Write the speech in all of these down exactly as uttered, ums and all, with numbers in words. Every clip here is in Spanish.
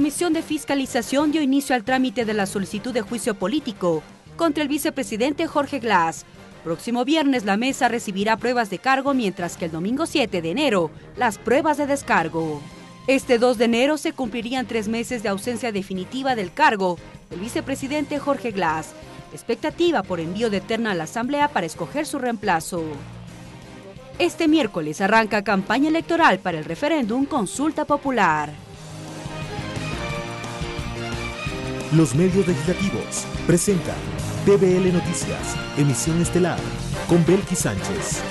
Comisión de Fiscalización dio inicio al trámite de la solicitud de juicio político contra el vicepresidente Jorge Glas. Próximo viernes la mesa recibirá pruebas de cargo, mientras que el domingo siete de enero las pruebas de descargo. Este dos de enero se cumplirían tres meses de ausencia definitiva del cargo del vicepresidente Jorge Glas. Expectativa por envío de terna a la Asamblea para escoger su reemplazo. Este miércoles arranca campaña electoral para el referéndum Consulta Popular. Los medios legislativos presentan T V L Noticias, Emisión Estelar, con Belki Sánchez.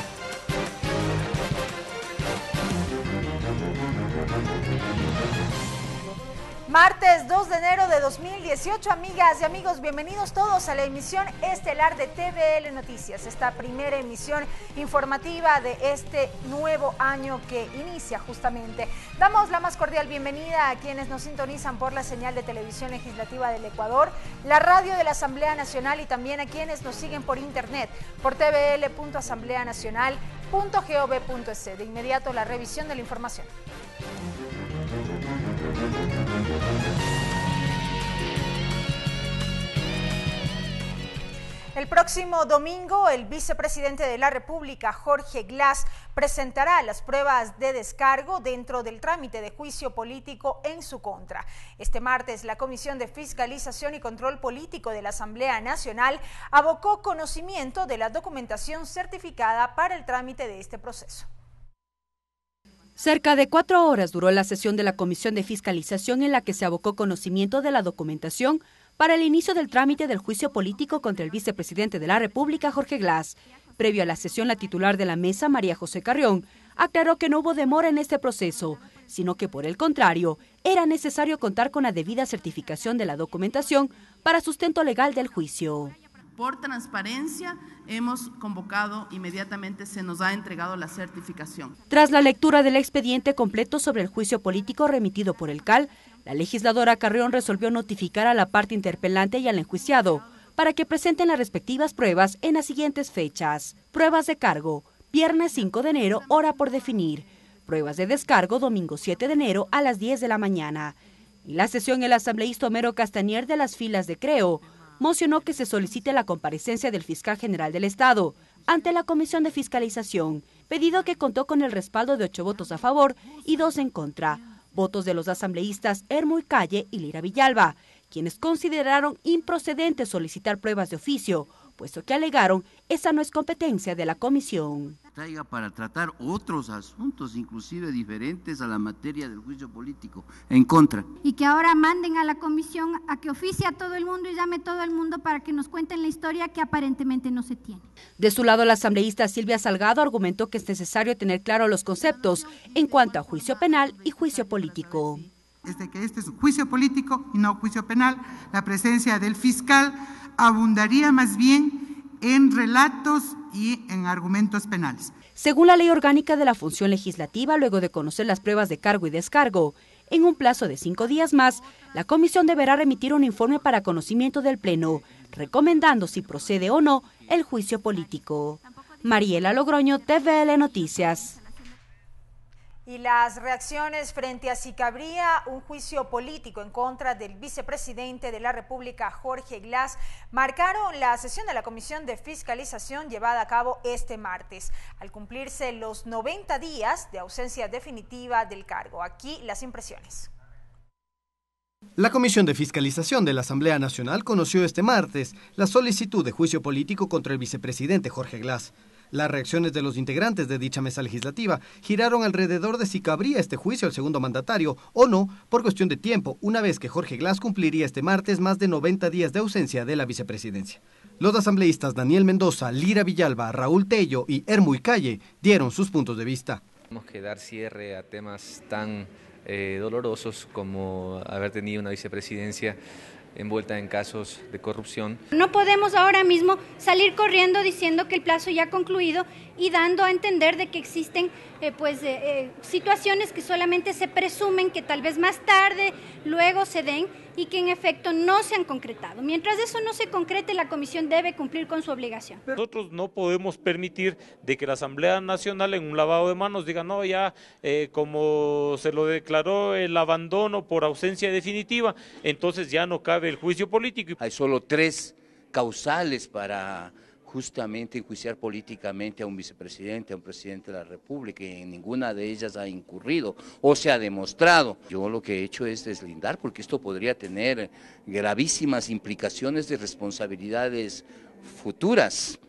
Martes dos de enero de dos mil dieciocho, amigas y amigos, bienvenidos todos a la emisión estelar de T V L Noticias, esta primera emisión informativa de este nuevo año que inicia justamente. Damos la más cordial bienvenida a quienes nos sintonizan por la señal de televisión legislativa del Ecuador, la radio de la Asamblea Nacional y también a quienes nos siguen por internet, por t v l punto asamblea nacional punto gov punto es. De inmediato la revisión de la información. El próximo domingo, el vicepresidente de la República, Jorge Glas, presentará las pruebas de descargo dentro del trámite de juicio político en su contra. Este martes, la Comisión de Fiscalización y Control Político de la Asamblea Nacional abocó conocimiento de la documentación certificada para el trámite de este proceso. Cerca de cuatro horas duró la sesión de la Comisión de Fiscalización en la que se abocó conocimiento de la documentación para el inicio del trámite del juicio político contra el vicepresidente de la República, Jorge Glas. Previo a la sesión, la titular de la mesa, María José Carrión, aclaró que no hubo demora en este proceso, sino que, por el contrario, era necesario contar con la debida certificación de la documentación para sustento legal del juicio. Por transparencia, hemos convocado inmediatamente, se nos ha entregado la certificación. Tras la lectura del expediente completo sobre el juicio político remitido por el C A L, la legisladora Carrión resolvió notificar a la parte interpelante y al enjuiciado para que presenten las respectivas pruebas en las siguientes fechas. Pruebas de cargo, viernes cinco de enero, hora por definir. Pruebas de descargo, domingo siete de enero a las diez de la mañana. En la sesión, el asambleísta Homero Castañer, de las filas de Creo, mocionó que se solicite la comparecencia del fiscal general del Estado ante la Comisión de Fiscalización, pedido que contó con el respaldo de ocho votos a favor y dos en contra, votos de los asambleístas Ermuy Calle y Lira Villalba, quienes consideraron improcedente solicitar pruebas de oficio, puesto que alegaron esa no es competencia de la comisión. Traiga para tratar otros asuntos, inclusive diferentes a la materia del juicio político, en contra. Y que ahora manden a la comisión a que oficie a todo el mundo y llame a todo el mundo para que nos cuenten la historia que aparentemente no se tiene. De su lado, la asambleísta Silvia Salgado argumentó que es necesario tener claros los conceptos en cuanto a juicio penal y juicio político. Desde que este es un juicio político y no juicio penal, la presencia del fiscal abundaría más bien en relatos y en argumentos penales. Según la Ley Orgánica de la Función Legislativa, luego de conocer las pruebas de cargo y descargo, en un plazo de cinco días más, la comisión deberá remitir un informe para conocimiento del Pleno, recomendando si procede o no el juicio político. Mariela Logroño, T V L Noticias. Y las reacciones frente a si cabría un juicio político en contra del vicepresidente de la República, Jorge Glas, marcaron la sesión de la Comisión de Fiscalización llevada a cabo este martes, al cumplirse los noventa días de ausencia definitiva del cargo. Aquí las impresiones. La Comisión de Fiscalización de la Asamblea Nacional conoció este martes la solicitud de juicio político contra el vicepresidente Jorge Glas. Las reacciones de los integrantes de dicha mesa legislativa giraron alrededor de si cabría este juicio al segundo mandatario o no por cuestión de tiempo, una vez que Jorge Glas cumpliría este martes más de noventa días de ausencia de la vicepresidencia. Los asambleístas Daniel Mendoza, Lira Villalba, Raúl Tello y Ermuy Calle dieron sus puntos de vista. Tenemos que dar cierre a temas tan eh, dolorosos como haber tenido una vicepresidencia envuelta en casos de corrupción. No podemos ahora mismo salir corriendo diciendo que el plazo ya ha concluido y dando a entender de que existen eh, pues, eh, situaciones que solamente se presumen que tal vez más tarde luego se den y que en efecto no se han concretado. Mientras eso no se concrete, la Comisión debe cumplir con su obligación. Nosotros no podemos permitir de que la Asamblea Nacional en un lavado de manos diga no, ya eh, como se lo declaró el abandono por ausencia definitiva, entonces ya no cabe el juicio político. Hay solo tres causales para justamente enjuiciar políticamente a un vicepresidente, a un presidente de la República, y en ninguna de ellas ha incurrido o se ha demostrado. Yo lo que he hecho es deslindar, porque esto podría tener gravísimas implicaciones de responsabilidades futuras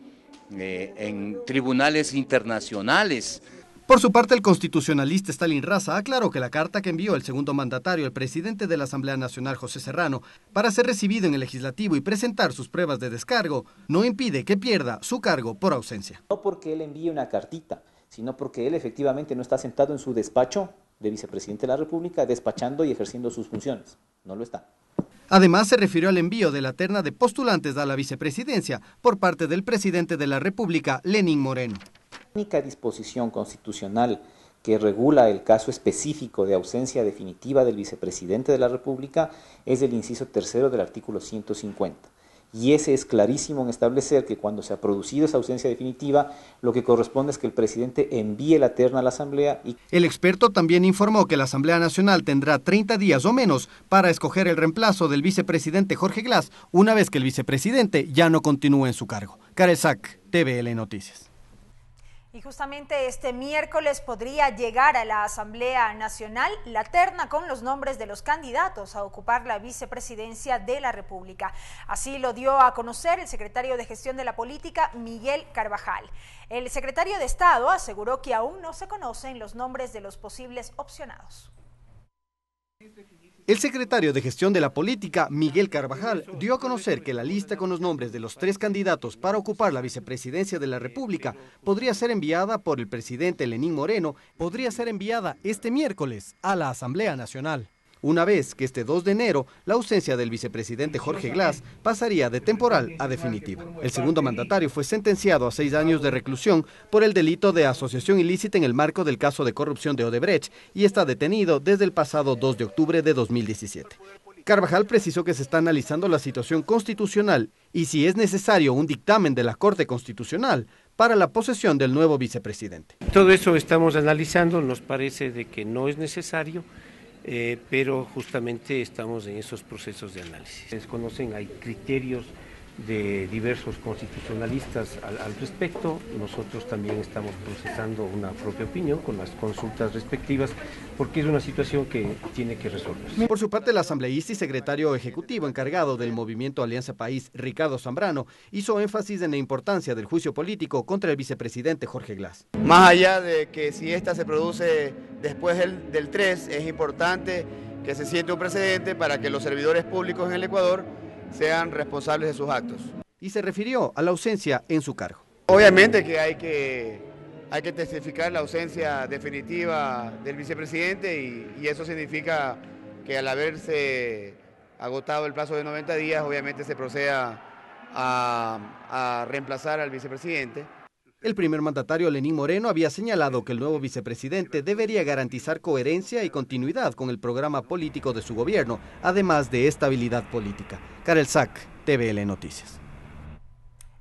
eh, en tribunales internacionales. Por su parte, el constitucionalista Stalin Raza aclaró que la carta que envió el segundo mandatario al presidente de la Asamblea Nacional, José Serrano, para ser recibido en el Legislativo y presentar sus pruebas de descargo, no impide que pierda su cargo por ausencia. No porque él envíe una cartita, sino porque él efectivamente no está sentado en su despacho de vicepresidente de la República, despachando y ejerciendo sus funciones. No lo está. Además, se refirió al envío de la terna de postulantes a la vicepresidencia por parte del presidente de la República, Lenín Moreno. La única disposición constitucional que regula el caso específico de ausencia definitiva del vicepresidente de la República es el inciso tercero del artículo ciento cincuenta. Y ese es clarísimo en establecer que cuando se ha producido esa ausencia definitiva, lo que corresponde es que el presidente envíe la terna a la Asamblea. Y... El experto también informó que la Asamblea Nacional tendrá treinta días o menos para escoger el reemplazo del vicepresidente Jorge Glas, una vez que el vicepresidente ya no continúe en su cargo. Karel Zak, T V L Noticias. Y justamente este miércoles podría llegar a la Asamblea Nacional la terna con los nombres de los candidatos a ocupar la vicepresidencia de la República. Así lo dio a conocer el secretario de Gestión de la Política, Miguel Carvajal. El secretario de Estado aseguró que aún no se conocen los nombres de los posibles opcionados. El secretario de Gestión de la Política, Miguel Carvajal, dio a conocer que la lista con los nombres de los tres candidatos para ocupar la vicepresidencia de la República podría ser enviada por el presidente Lenín Moreno, podría ser enviada este miércoles a la Asamblea Nacional. Una vez que este dos de enero, la ausencia del vicepresidente Jorge Glas pasaría de temporal a definitiva. El segundo mandatario fue sentenciado a seis años de reclusión por el delito de asociación ilícita en el marco del caso de corrupción de Odebrecht y está detenido desde el pasado dos de octubre de dos mil diecisiete. Carvajal precisó que se está analizando la situación constitucional y si es necesario un dictamen de la Corte Constitucional para la posesión del nuevo vicepresidente. Todo eso estamos analizando, nos parece de que no es necesario. Eh, pero justamente estamos en esos procesos de análisis. Ustedes conocen, hay criterios de diversos constitucionalistas al, al respecto. Nosotros también estamos procesando una propia opinión con las consultas respectivas, porque es una situación que tiene que resolverse. Por su parte, el asambleísta y secretario ejecutivo encargado del movimiento Alianza País, Ricardo Zambrano, hizo énfasis en la importancia del juicio político contra el vicepresidente Jorge Glas. Más allá de que si esta se produce después del, del tres, es importante que se siente un precedente para que los servidores públicos en el Ecuador sean responsables de sus actos. Y se refirió a la ausencia en su cargo. Obviamente que hay que, hay que testificar la ausencia definitiva del vicepresidente y, y eso significa que al haberse agotado el plazo de noventa días, obviamente se proceda a, a reemplazar al vicepresidente. El primer mandatario Lenín Moreno había señalado que el nuevo vicepresidente debería garantizar coherencia y continuidad con el programa político de su gobierno, además de estabilidad política. Karel Zak, T V L Noticias.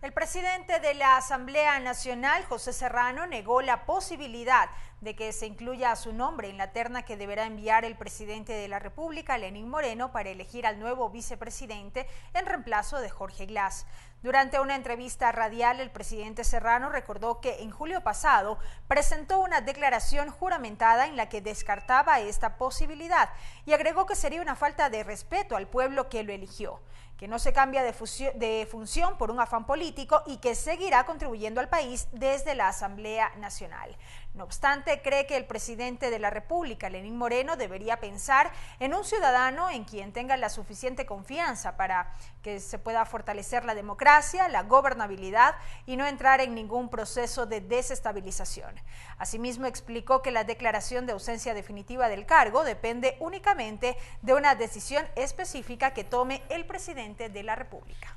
El presidente de la Asamblea Nacional, José Serrano, negó la posibilidad de que se incluya a su nombre en la terna que deberá enviar el presidente de la República, Lenín Moreno, para elegir al nuevo vicepresidente en reemplazo de Jorge Glas. Durante una entrevista radial, el presidente Serrano recordó que en julio pasado presentó una declaración juramentada en la que descartaba esta posibilidad y agregó que sería una falta de respeto al pueblo que lo eligió, que no se cambia de, de función por un afán político y que seguirá contribuyendo al país desde la Asamblea Nacional. No obstante, cree que el presidente de la República, Lenín Moreno, debería pensar en un ciudadano en quien tenga la suficiente confianza para que se pueda fortalecer la democracia, la gobernabilidad y no entrar en ningún proceso de desestabilización. Asimismo, explicó que la declaración de ausencia definitiva del cargo depende únicamente de una decisión específica que tome el presidente de la República.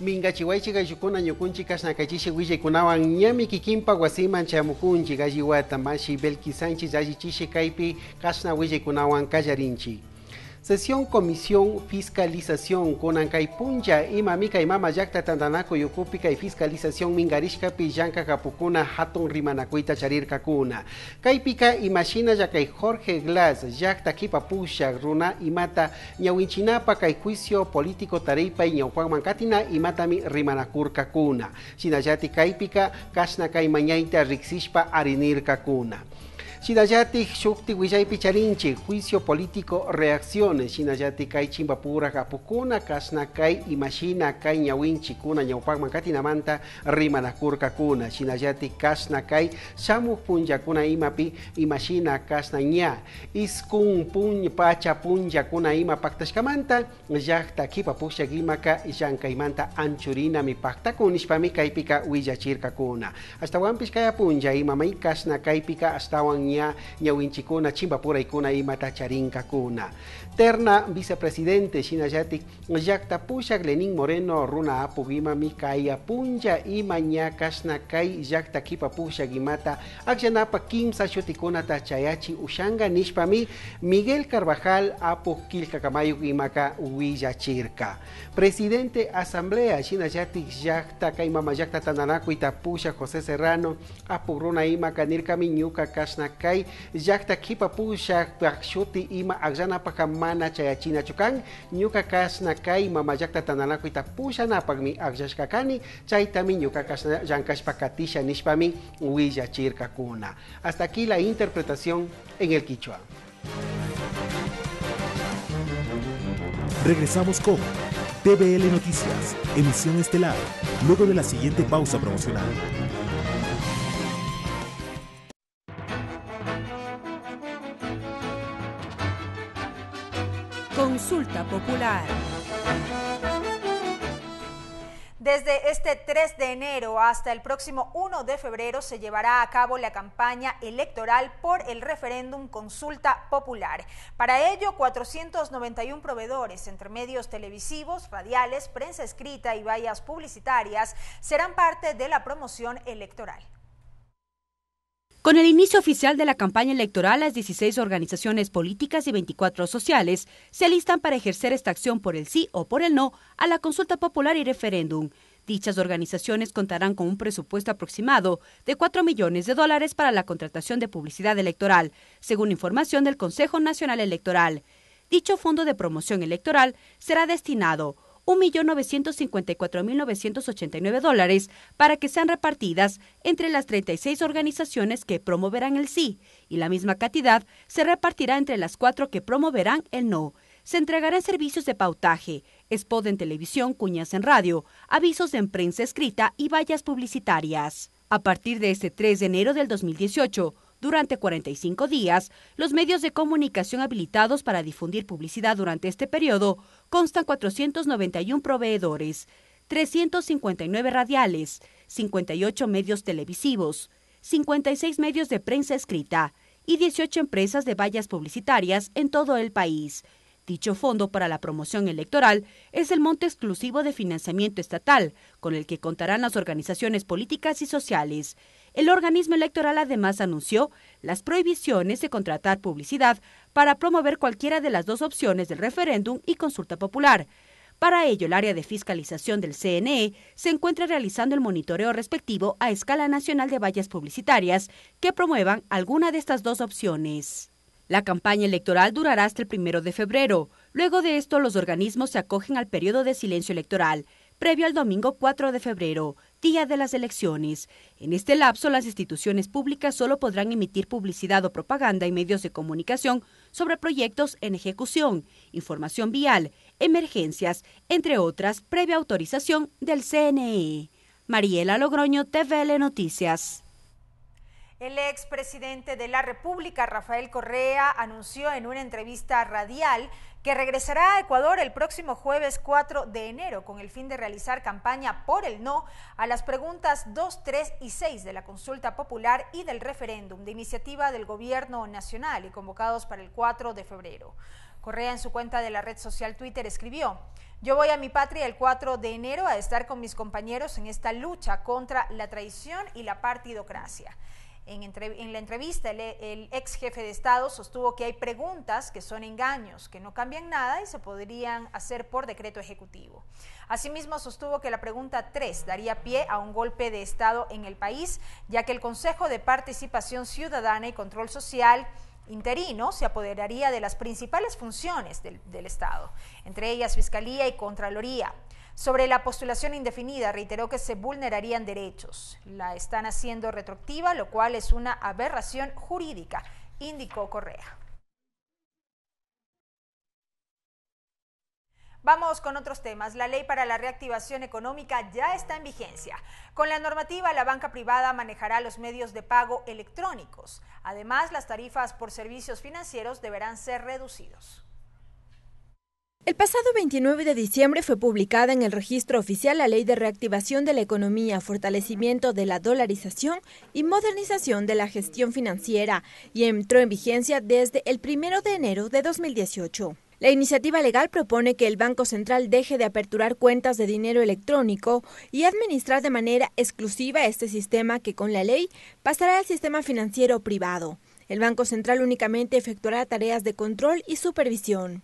Mingachiwaichi gayukuna ñukunchi kashnakachishi willikunawan ñami kikinpa wasiman chamukunchi galliwata mashi belkisanchi allichishi kaypi kashna willikunawan kallarinchi. Sesión Comisión Fiscalización kunan kay punlla ima mika imama llakta tantanako yukupi kay fiscalización mingarishkapi llanka kapukuna hatun rimanakuyta charirkakuna. Kaypika imashinalla kay Jorge Glas llakta kipapusha runa imata ñawichinapa kay juicio político taraypay ñawpanman katina imatami rimanakurkakuna. Shinallati kaypika kashna kay mañayta riksishpa arinirkakuna. Shinallati shukti willaypi charinchi juicio político reacciones. Shinallati kay chimbapura kapukuna kashna kay imashina kay ñawinchi kuna ñawpakman katinamanta rimanakurkakuna. Shinallati kashna kay shamuj punllakuna imapi imashina kashna ña iskun puñ pacha punllakuna ima paktashkamanta llakta kipapushak imaka llankaymanta anchurinami paktakunishpami kaypika willachirkakuna. Ashtawanpish kay punlla imamay kashna kaypika ashtawan ñawinchikuna chimbapuraykuna imata charinkakuna. Terna vicepresidente shinallatik llakta pushak Lenín Moreno runa apuk imami kay punlla ima ña kashna kay llakta kipapushak imata akllanapa kimsa shutikunata chayachi ushanga nishpami Miguel Carvajal apuk killkakamayuk imaka willachirka. Presidente Asamblea shinallatik llakta kay mama llakta tandanakuyta pusha José Serrano apuk runa imaka nirkami ñuka kashna kay llakta kipapushak pakshuti ima akllanapakamana chayachinachukan ñuka kashna kay mama llakta tandanakuyta pushanapakmi akllashkakani chaytami ñuka kashna llankashpa katisha nishpami willachirkakuna. Hasta aquí la interpretación en el quichua. Regresamos con T V L Noticias, emisión estelar, luego de la siguiente pausa promocional. Consulta Popular. Desde este tres de enero hasta el próximo uno de febrero se llevará a cabo la campaña electoral por el referéndum Consulta Popular. Para ello, cuatrocientos noventa y uno proveedores entre medios televisivos, radiales, prensa escrita y vallas publicitarias serán parte de la promoción electoral. Con el inicio oficial de la campaña electoral, las dieciséis organizaciones políticas y veinticuatro sociales se alistan para ejercer esta acción por el sí o por el no a la consulta popular y referéndum. Dichas organizaciones contarán con un presupuesto aproximado de cuatro millones de dólares para la contratación de publicidad electoral, según información del Consejo Nacional Electoral. Dicho fondo de promoción electoral será destinado un millón novecientos cincuenta y cuatro mil novecientos ochenta y nueve dólares para que sean repartidas entre las treinta y seis organizaciones que promoverán el sí, y la misma cantidad se repartirá entre las cuatro que promoverán el no. Se entregarán servicios de pautaje, spot en televisión, cuñas en radio, avisos en prensa escrita y vallas publicitarias. A partir de este tres de enero del dos mil dieciocho, durante cuarenta y cinco días, los medios de comunicación habilitados para difundir publicidad durante este periodo constan cuatrocientos noventa y uno proveedores, trescientos cincuenta y nueve radiales, cincuenta y ocho medios televisivos, cincuenta y seis medios de prensa escrita y dieciocho empresas de vallas publicitarias en todo el país. Dicho fondo para la promoción electoral es el monto exclusivo de financiamiento estatal con el que contarán las organizaciones políticas y sociales. El organismo electoral además anunció las prohibiciones de contratar publicidad para promover cualquiera de las dos opciones del referéndum y consulta popular. Para ello, el área de fiscalización del C N E se encuentra realizando el monitoreo respectivo a escala nacional de vallas publicitarias que promuevan alguna de estas dos opciones. La campaña electoral durará hasta el primero de febrero. Luego de esto, los organismos se acogen al periodo de silencio electoral, previo al domingo cuatro de febrero. Día de las elecciones. En este lapso, las instituciones públicas solo podrán emitir publicidad o propaganda en medios de comunicación sobre proyectos en ejecución, información vial, emergencias, entre otras, previa autorización del C N E. Mariela Logroño, T V L Noticias. El expresidente de la República, Rafael Correa, anunció en una entrevista radial que regresará a Ecuador el próximo jueves cuatro de enero con el fin de realizar campaña por el no a las preguntas dos, tres y seis de la consulta popular y del referéndum de iniciativa del Gobierno Nacional y convocados para el cuatro de febrero. Correa en su cuenta de la red social Twitter escribió: yo voy a mi patria el cuatro de enero a estar con mis compañeros en esta lucha contra la traición y la partidocracia. En, entre, en la entrevista, el, el ex jefe de Estado sostuvo que hay preguntas que son engaños, que no cambian nada y se podrían hacer por decreto ejecutivo. Asimismo, sostuvo que la pregunta tres daría pie a un golpe de Estado en el país, ya que el Consejo de Participación Ciudadana y Control Social interino se apoderaría de las principales funciones del, del Estado, entre ellas Fiscalía y Contraloría. Sobre la postulación indefinida, reiteró que se vulnerarían derechos. La están haciendo retroactiva, lo cual es una aberración jurídica, indicó Correa. Vamos con otros temas. La ley para la reactivación económica ya está en vigencia. Con la normativa, la banca privada manejará los medios de pago electrónicos. Además, las tarifas por servicios financieros deberán ser reducidos. El pasado veintinueve de diciembre fue publicada en el registro oficial la Ley de Reactivación de la Economía, Fortalecimiento de la Dolarización y Modernización de la Gestión Financiera, y entró en vigencia desde el primero de enero de dos mil dieciocho. La iniciativa legal propone que el Banco Central deje de aperturar cuentas de dinero electrónico y administrar de manera exclusiva este sistema que con la ley pasará al sistema financiero privado. El Banco Central únicamente efectuará tareas de control y supervisión.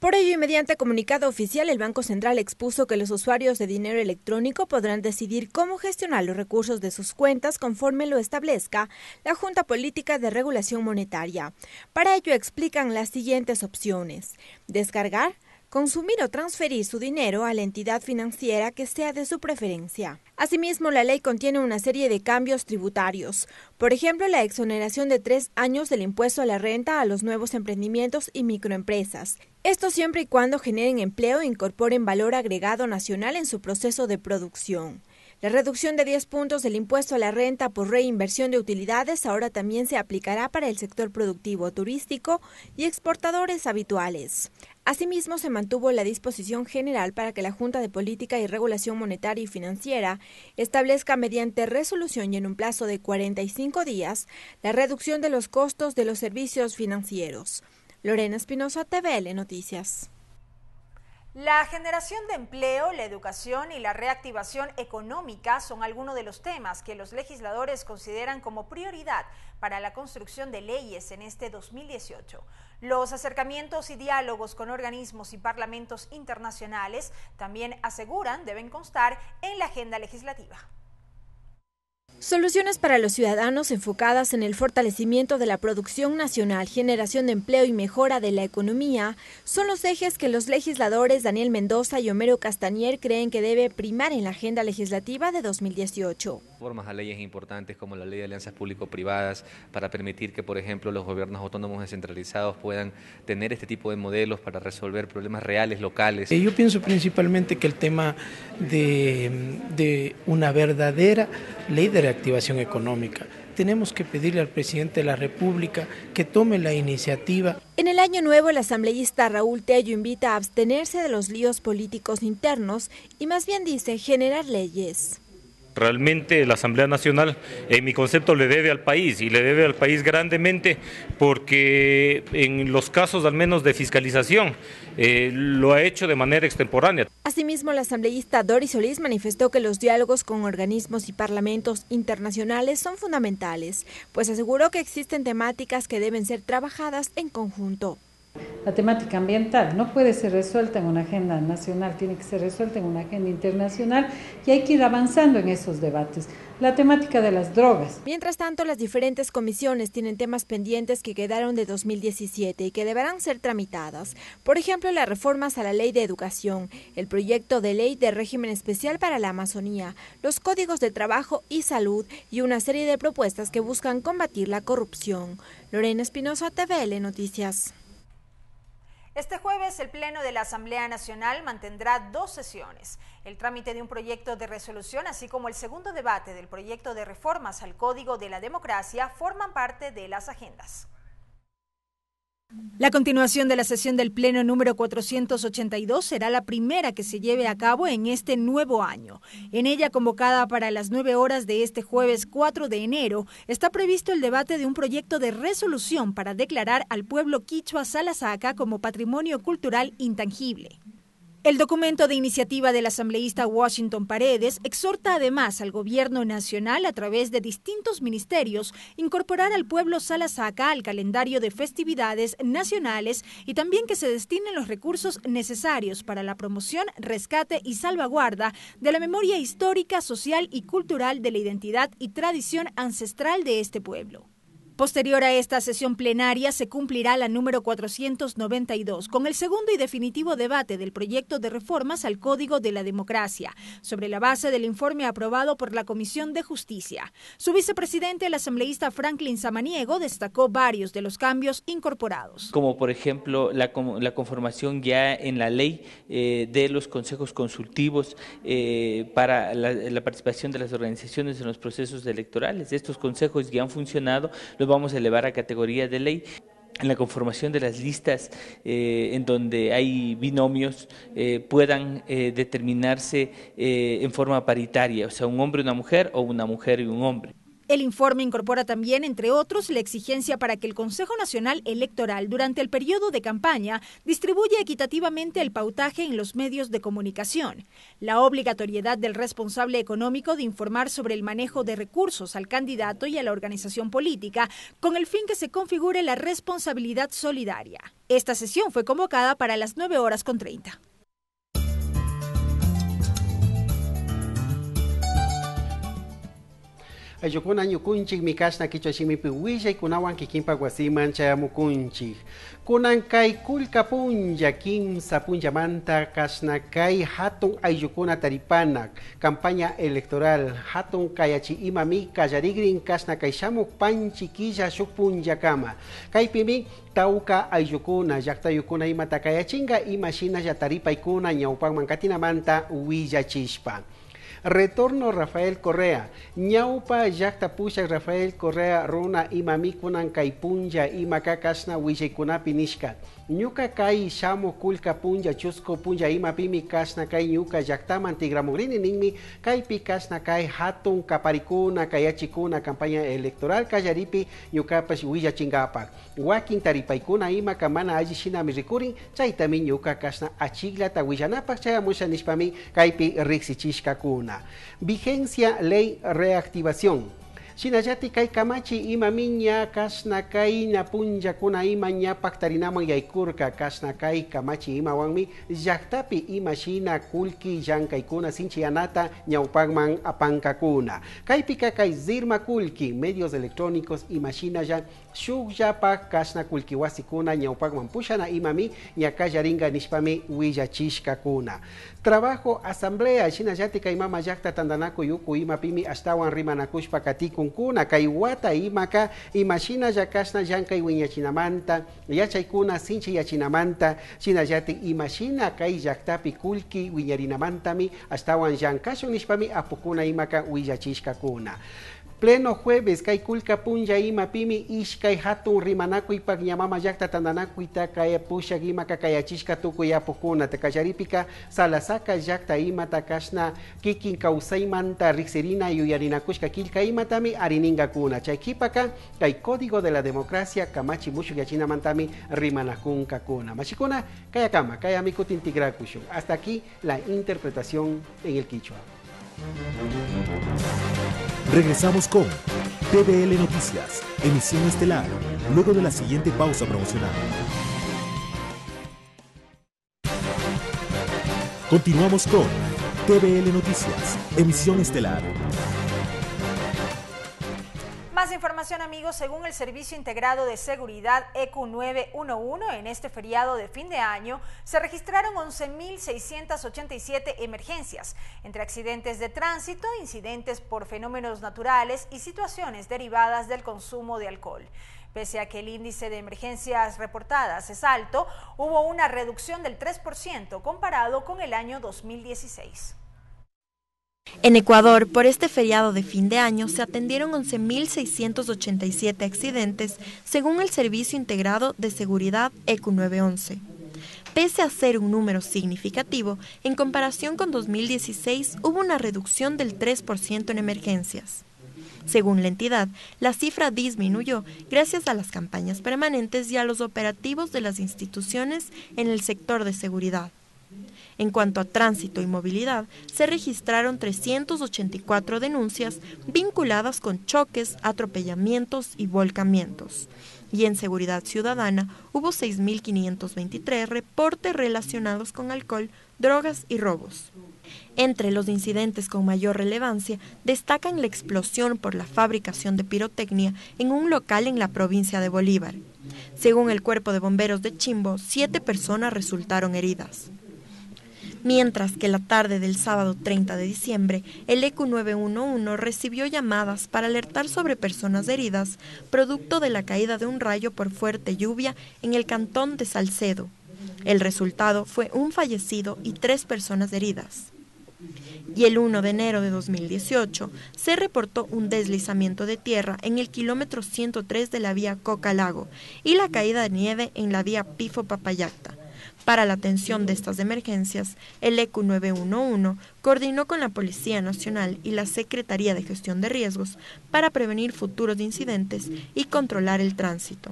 Por ello, y mediante comunicado oficial, el Banco Central expuso que los usuarios de dinero electrónico podrán decidir cómo gestionar los recursos de sus cuentas conforme lo establezca la Junta Política de Regulación Monetaria. Para ello explican las siguientes opciones: descargar, consumir o transferir su dinero a la entidad financiera que sea de su preferencia. Asimismo, la ley contiene una serie de cambios tributarios, por ejemplo, la exoneración de tres años del impuesto a la renta a los nuevos emprendimientos y microempresas. Esto siempre y cuando generen empleo e incorporen valor agregado nacional en su proceso de producción. La reducción de diez puntos del impuesto a la renta por reinversión de utilidades ahora también se aplicará para el sector productivo, turístico y exportadores habituales. Asimismo, se mantuvo la disposición general para que la Junta de Política y Regulación Monetaria y Financiera establezca mediante resolución y en un plazo de cuarenta y cinco días la reducción de los costos de los servicios financieros. Lorena Espinosa, T V L Noticias. La generación de empleo, la educación y la reactivación económica son algunos de los temas que los legisladores consideran como prioridad para la construcción de leyes en este dos mil dieciocho. Los acercamientos y diálogos con organismos y parlamentos internacionales también aseguran deben constar en la agenda legislativa. Soluciones para los ciudadanos enfocadas en el fortalecimiento de la producción nacional, generación de empleo y mejora de la economía son los ejes que los legisladores Daniel Mendoza y Homero Castañer creen que debe primar en la agenda legislativa de dos mil dieciocho. Reformas a leyes importantes como la ley de alianzas público-privadas para permitir que, por ejemplo, los gobiernos autónomos descentralizados puedan tener este tipo de modelos para resolver problemas reales, locales. Yo pienso principalmente que el tema de, de una verdadera ley de reactivación económica. Tenemos que pedirle al presidente de la República que tome la iniciativa. En el año nuevo, el asambleísta Raúl Tello invita a abstenerse de los líos políticos internos y más bien dice generar leyes. Realmente la Asamblea Nacional, en mi concepto, le debe al país y le debe al país grandemente porque en los casos al menos de fiscalización eh, lo ha hecho de manera extemporánea. Asimismo, la asambleísta Doris Solís manifestó que los diálogos con organismos y parlamentos internacionales son fundamentales, pues aseguró que existen temáticas que deben ser trabajadas en conjunto. La temática ambiental no puede ser resuelta en una agenda nacional, tiene que ser resuelta en una agenda internacional y hay que ir avanzando en esos debates. La temática de las drogas. Mientras tanto, las diferentes comisiones tienen temas pendientes que quedaron de dos mil diecisiete y que deberán ser tramitadas. Por ejemplo, las reformas a la Ley de Educación, el proyecto de ley de régimen especial para la Amazonía, los códigos de trabajo y salud y una serie de propuestas que buscan combatir la corrupción. Lorena Espinosa, T V L Noticias. Este jueves el Pleno de la Asamblea Nacional mantendrá dos sesiones, el trámite de un proyecto de resolución así como el segundo debate del proyecto de reformas al Código de la Democracia forman parte de las agendas. La continuación de la sesión del Pleno número cuatrocientos ochenta y dos será la primera que se lleve a cabo en este nuevo año. En ella, convocada para las nueve horas de este jueves cuatro de enero, está previsto el debate de un proyecto de resolución para declarar al pueblo quichua Salasaca como patrimonio cultural intangible. El documento de iniciativa del asambleísta Washington Paredes exhorta además al gobierno nacional a través de distintos ministerios incorporar al pueblo Salasaca al calendario de festividades nacionales y también que se destinen los recursos necesarios para la promoción, rescate y salvaguarda de la memoria histórica, social y cultural de la identidad y tradición ancestral de este pueblo. Posterior a esta sesión plenaria se cumplirá la número cuatrocientos noventa y dos con el segundo y definitivo debate del proyecto de reformas al Código de la Democracia, sobre la base del informe aprobado por la Comisión de Justicia. Su vicepresidente, el asambleísta Franklin Samaniego, destacó varios de los cambios incorporados. Como por ejemplo la, la conformación ya en la ley eh, de los consejos consultivos eh, para la, la participación de las organizaciones en los procesos electorales. Estos consejos ya han funcionado, los vamos a elevar a categoría de ley. En la conformación de las listas eh, en donde hay binomios eh, puedan eh, determinarse eh, en forma paritaria, o sea, un hombre y una mujer o una mujer y un hombre. El informe incorpora también, entre otros, la exigencia para que el Consejo Nacional Electoral durante el periodo de campaña distribuya equitativamente el pautaje en los medios de comunicación, la obligatoriedad del responsable económico de informar sobre el manejo de recursos al candidato y a la organización política, con el fin que se configure la responsabilidad solidaria. Esta sesión fue convocada para las nueve horas con treinta. Ayukuna ñukunchik mikashna kichwashimipi willa kunawan kikinpa wasiman chayamukunchik. Kunan kay kulka punlla kimsa punchamanta kashna kay hatun ayukuna taripana campaña electoral hatun kayachi imami kallarigrin kashna kay shamukpanchi killa shuk punllakama. Kaypimi tauka ayukuna llaktayukuna imata kayachinga ima shina llataripaycuna ñawpanman katinamanta willachishpa. Retorno Rafael Correa, ñaupa llakta pusha Rafael Correa runa imami kunan kay punlla ima kakashna willikunapi nishka. Ñuka kay shamu kulka punlla chusco punlla ima pimi kashna kay ñuka llaktaman tigramugrini ninmi kaypi kashna kay hatun kaparikuna kayachikuna campaña electoral kallaripi ñukapash willachingapa. Wakin taripaykuna ima kamana alli shinami rikurin chaytami ñuka kashna achiglata willanapak chayamusha nishpami kaypi rixichishkakuna. Vigencia ley reactivación. Shinallati kay kamachi ima miña kashna kay napunlla kuna ima ñapak tarinaman yaykurka kashna kay kamachi ima wanmi llaktapi ima shina kulki llankaycuna sinchi anata ñawpanman apankakuna. Kaypika kay zirma kulki medios electrónicos ima shinalla shukllapak kashna kulki wasikuna ñawpanman pushana imami ñakallaringa nishpami willachishkakuna. Trabajo asamblea shinallati kay mama llakta tandanaku yuku imapimi ashtawan rimanakushpa katikun kuna kay wata imaka imashina yakashna yankay wiñachinamanta yachaykuna sinchi yachinamanta shinallati imashina kay llaktapi kulki wiñarinamantami ashtawan yankashun nishpami apukuna imaka willachishkakuna. Pleno jueves kay kulka punlla ima pimi ishkay hatun rimanakuypak ñamama llakta tandanakuyta kay pushak imaka kayachishka tukuy apukunata kallaripika Salasaca llakta imata kashna kikin kawsaymanta riksirina yuyarinakushka kilka imatami ariningakunacha. Chaykipaka kay Código de la Democracia kamachi mushuk yachinamantami rimanakunkakuna. Mashikuna kayakama kayamikutintigrakushun. Hasta aquí la interpretación en el quichua. Regresamos con T V L Noticias, emisión estelar, luego de la siguiente pausa promocional. Continuamos con T V L Noticias, emisión estelar. Más información, amigos. Según el Servicio Integrado de Seguridad E C U nueve uno uno, en este feriado de fin de año se registraron once mil seiscientas ochenta y siete emergencias, entre accidentes de tránsito, incidentes por fenómenos naturales y situaciones derivadas del consumo de alcohol. Pese a que el índice de emergencias reportadas es alto, hubo una reducción del tres por ciento comparado con el año dos mil dieciséis. En Ecuador, por este feriado de fin de año, se atendieron once mil seiscientos ochenta y siete accidentes, según el Servicio Integrado de Seguridad E C U nueve once. Pese a ser un número significativo, en comparación con dos mil dieciséis hubo una reducción del tres por ciento en emergencias. Según la entidad, la cifra disminuyó gracias a las campañas permanentes y a los operativos de las instituciones en el sector de seguridad. En cuanto a tránsito y movilidad, se registraron trescientas ochenta y cuatro denuncias vinculadas con choques, atropellamientos y volcamientos. Y en seguridad ciudadana hubo seis mil quinientos veintitrés reportes relacionados con alcohol, drogas y robos. Entre los incidentes con mayor relevancia destacan la explosión por la fabricación de pirotecnia en un local en la provincia de Bolívar. Según el Cuerpo de Bomberos de Chimbo, siete personas resultaron heridas. Mientras que la tarde del sábado treinta de diciembre, el E C U nueve uno uno recibió llamadas para alertar sobre personas heridas, producto de la caída de un rayo por fuerte lluvia en el cantón de Salcedo. El resultado fue un fallecido y tres personas heridas. Y el uno de enero de dos mil dieciocho se reportó un deslizamiento de tierra en el kilómetro ciento tres de la vía Coca-Lago y la caída de nieve en la vía Pifo-Papayacta. Para la atención de estas emergencias, el E C U nueve uno uno coordinó con la Policía Nacional y la Secretaría de Gestión de Riesgos para prevenir futuros incidentes y controlar el tránsito.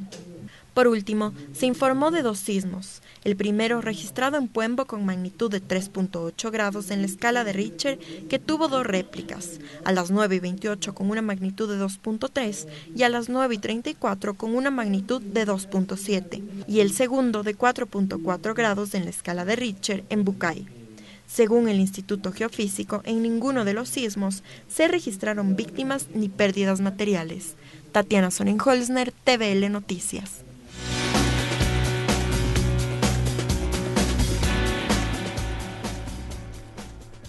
Por último, se informó de dos sismos, el primero registrado en Puembo con magnitud de tres punto ocho grados en la escala de Richter, que tuvo dos réplicas, a las nueve y veintiocho con una magnitud de dos punto tres y a las nueve y treinta y cuatro con una magnitud de dos punto siete, y el segundo de cuatro punto cuatro grados en la escala de Richter en Bucay. Según el Instituto Geofísico, en ninguno de los sismos se registraron víctimas ni pérdidas materiales. Tatiana Sonnenholzner, T V L Noticias.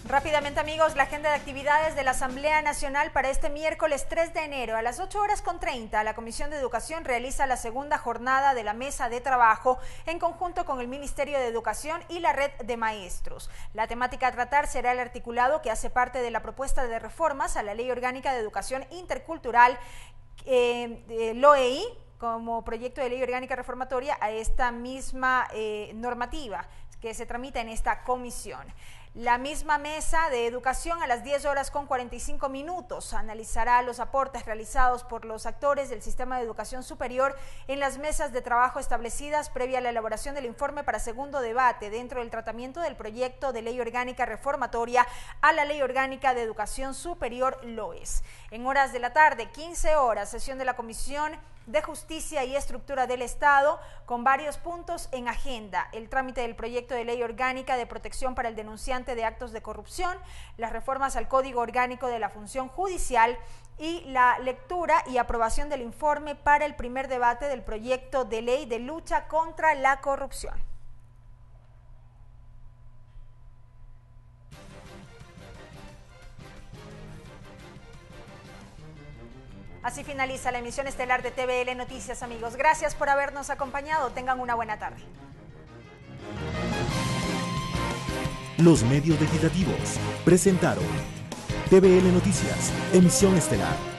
Rápidamente, amigos, la agenda de actividades de la Asamblea Nacional para este miércoles tres de enero a las ocho horas con treinta. La Comisión de Educación realiza la segunda jornada de la mesa de trabajo en conjunto con el Ministerio de Educación y la Red de Maestros. La temática a tratar será el articulado que hace parte de la propuesta de reformas a la Ley Orgánica de Educación Intercultural, eh, eh, L O E I, como proyecto de ley orgánica reformatoria a esta misma eh, normativa que se tramita en esta comisión. La misma mesa de educación a las diez horas con cuarenta y cinco minutos analizará los aportes realizados por los actores del sistema de educación superior en las mesas de trabajo establecidas previa a la elaboración del informe para segundo debate dentro del tratamiento del proyecto de ley orgánica reformatoria a la Ley Orgánica de Educación Superior L O E S. En horas de la tarde, quince horas, sesión de la Comisión de Justicia y Estructura del Estado con varios puntos en agenda: el trámite del proyecto de ley orgánica de protección para el denunciante de actos de corrupción, las reformas al Código Orgánico de la Función Judicial y la lectura y aprobación del informe para el primer debate del proyecto de ley de lucha contra la corrupción. Así finaliza la emisión estelar de T V L Noticias, amigos. Gracias por habernos acompañado. Tengan una buena tarde. Los medios legislativos presentaron T V L Noticias, emisión estelar.